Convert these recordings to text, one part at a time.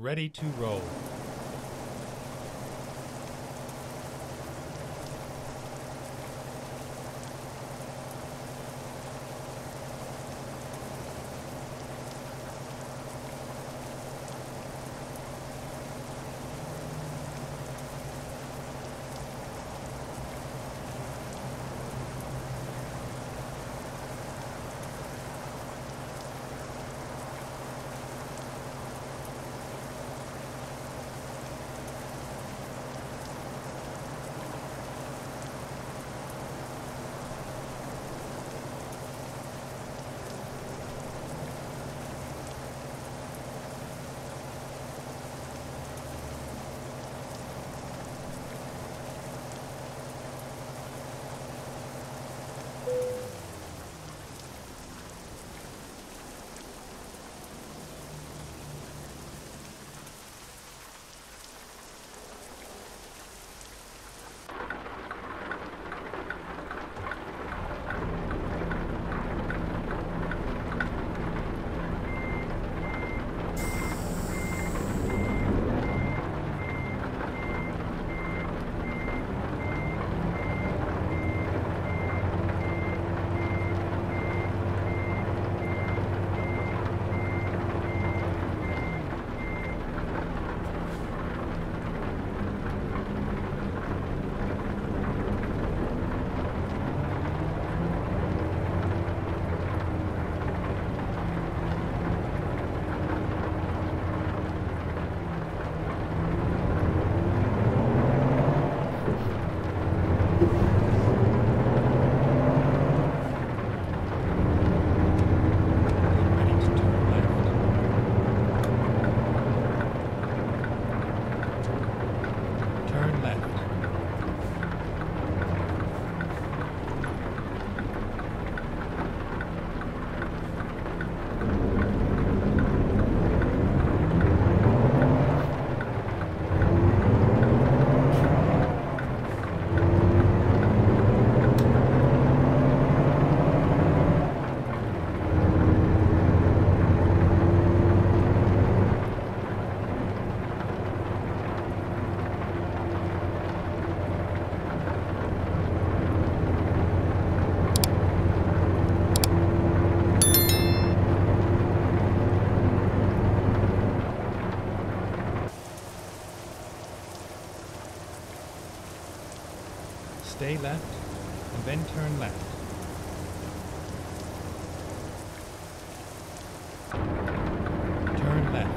Ready to roll. Stay left, and then turn left. Turn left.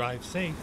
Drive safe.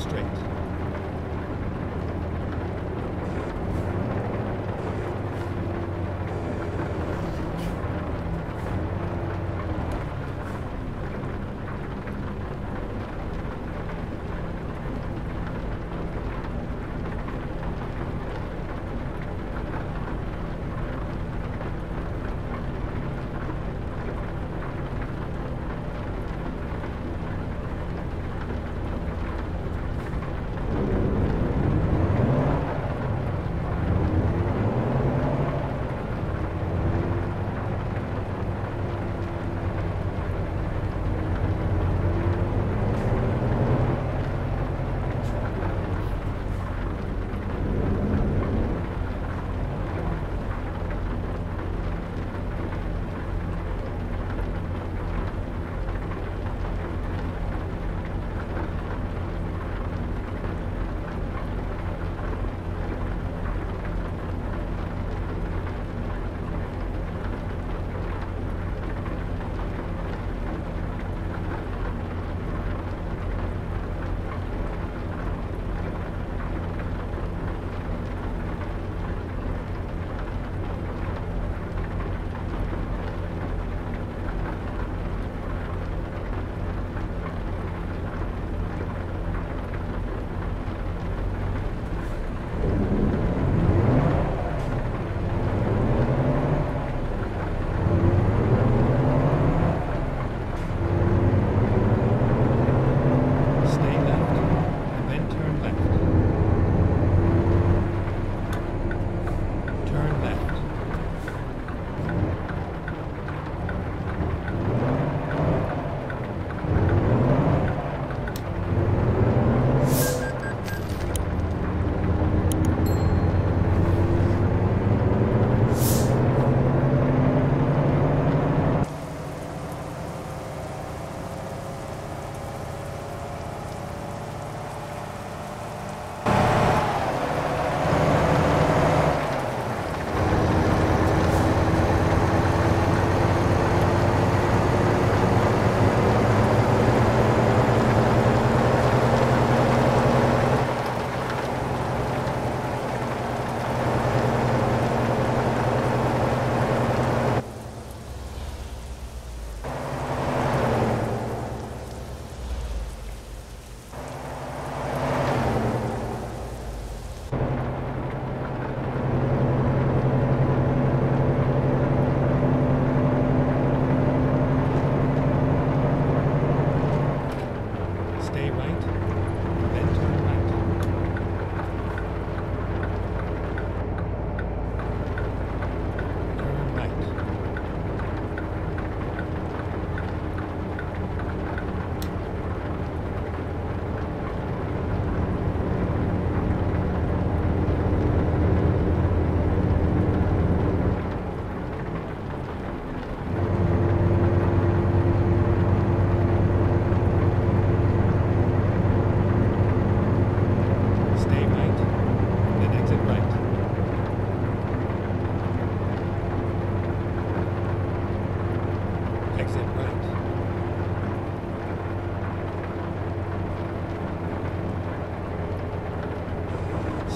straight.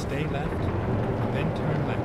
Stay left, then turn left.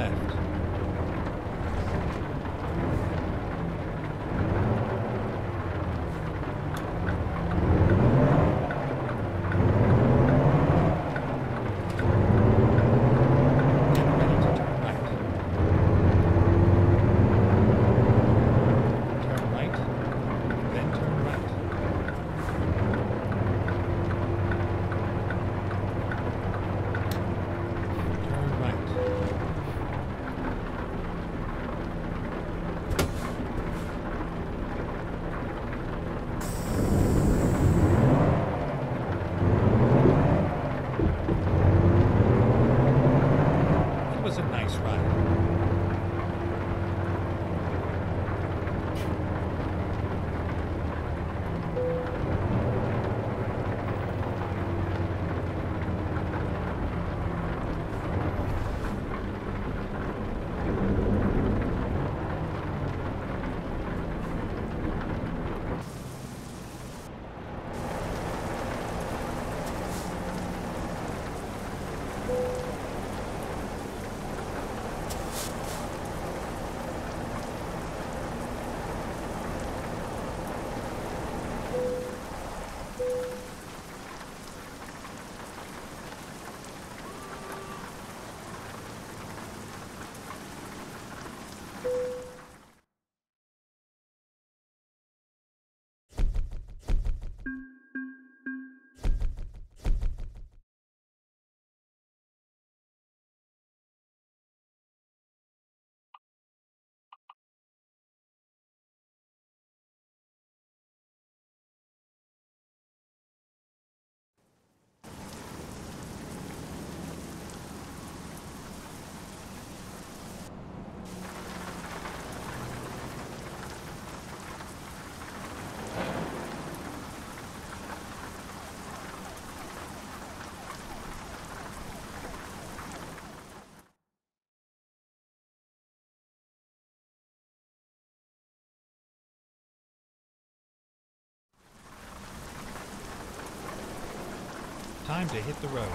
left. Time to hit the road.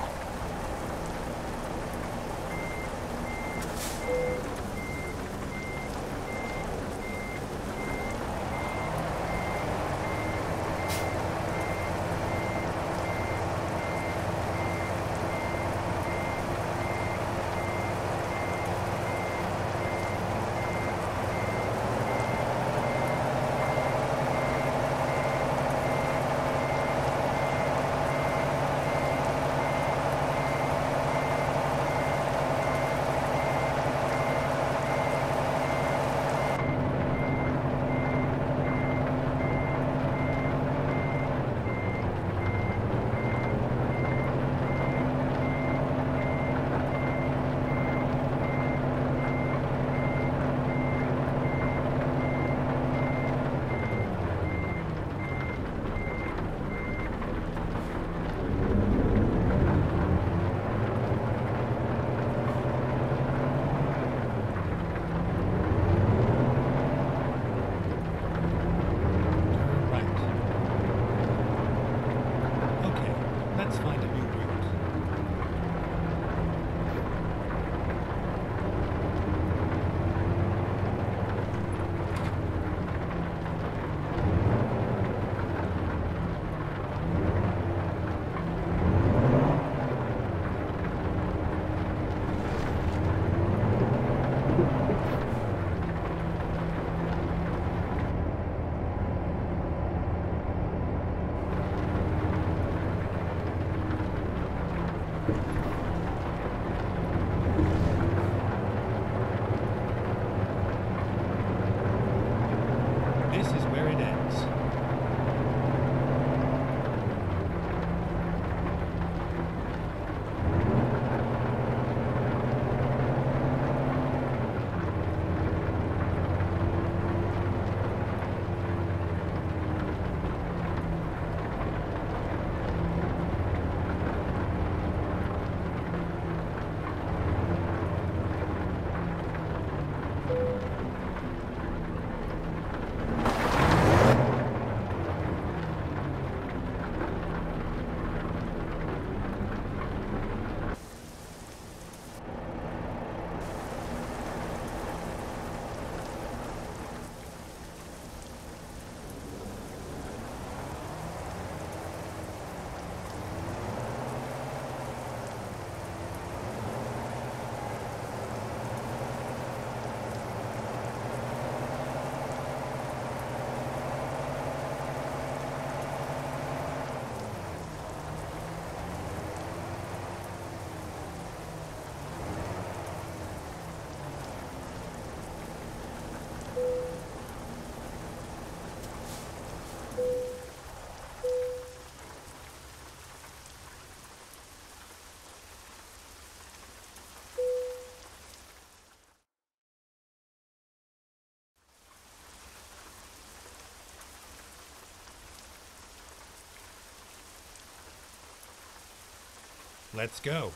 Let's go.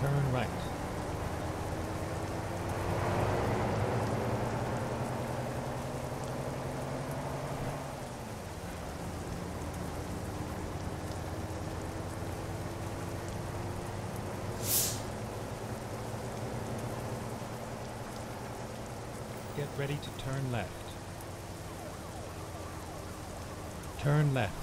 Turn right. Get ready to turn left. Turn left.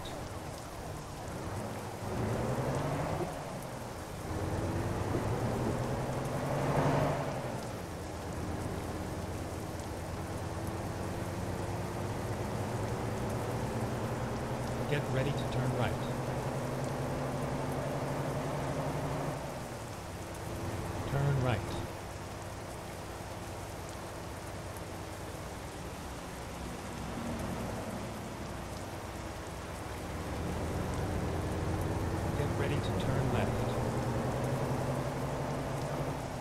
Get ready to turn right. Turn right. Get ready to turn left.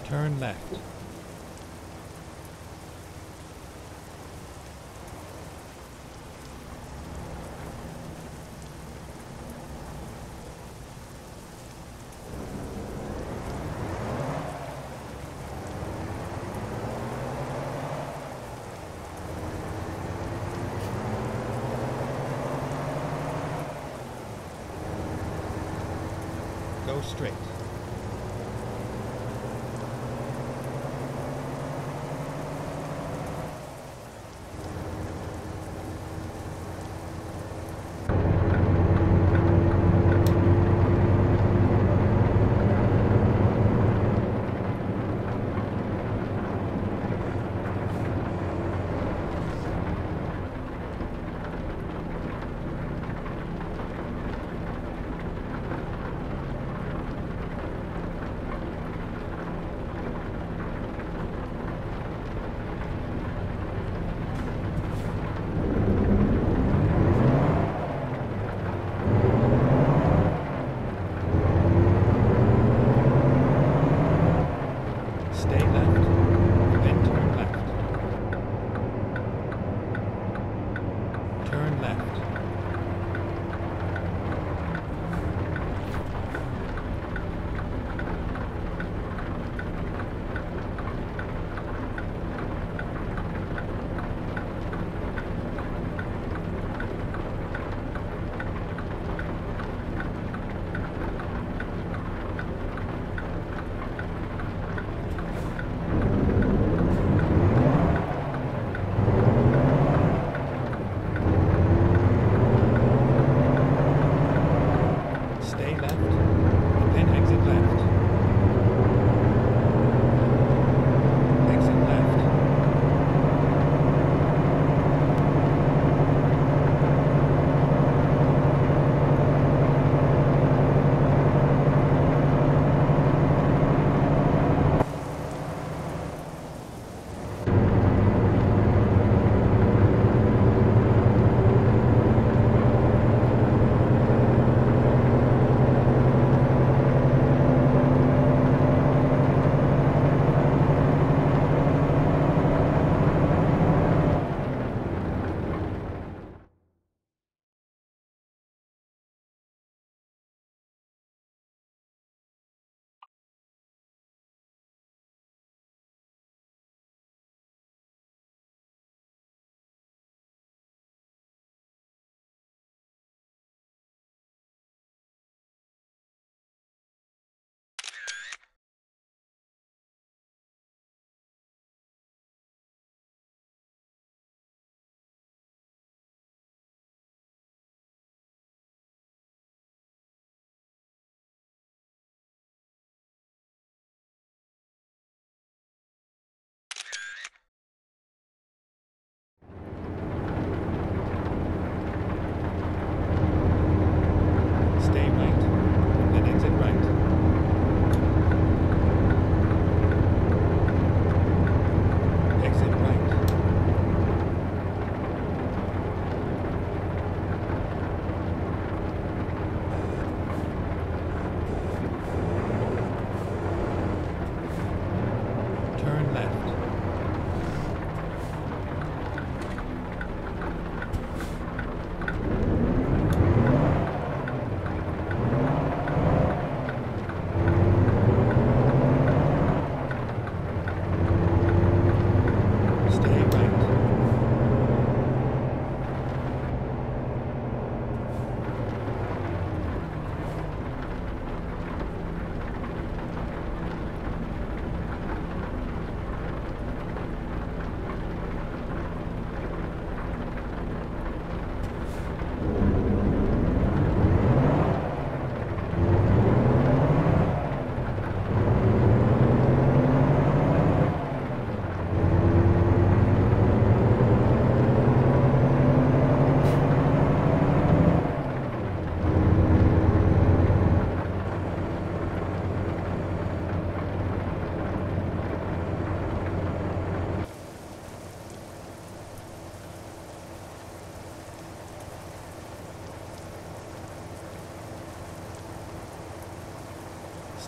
Turn left. Go straight.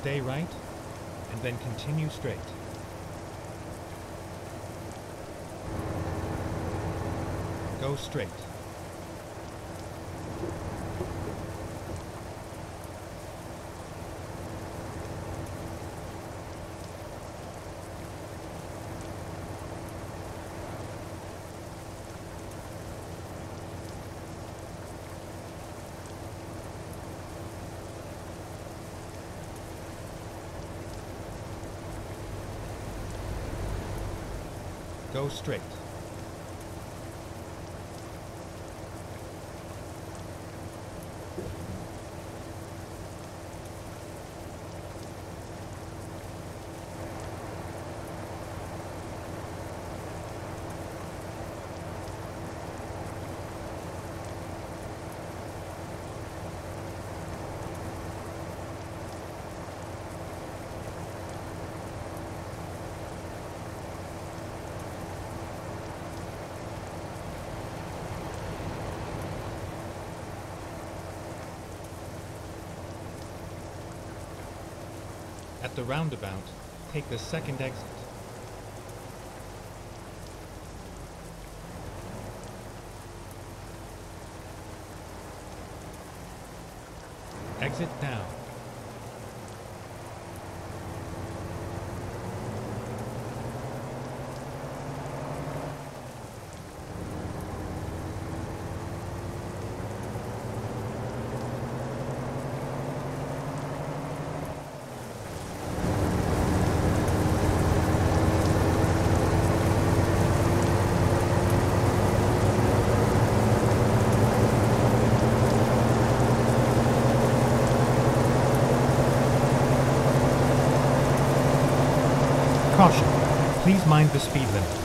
Stay right, and then continue straight. Go straight. Go straight. At the roundabout, take the second exit. Exit down. Caution, please mind the speed limit.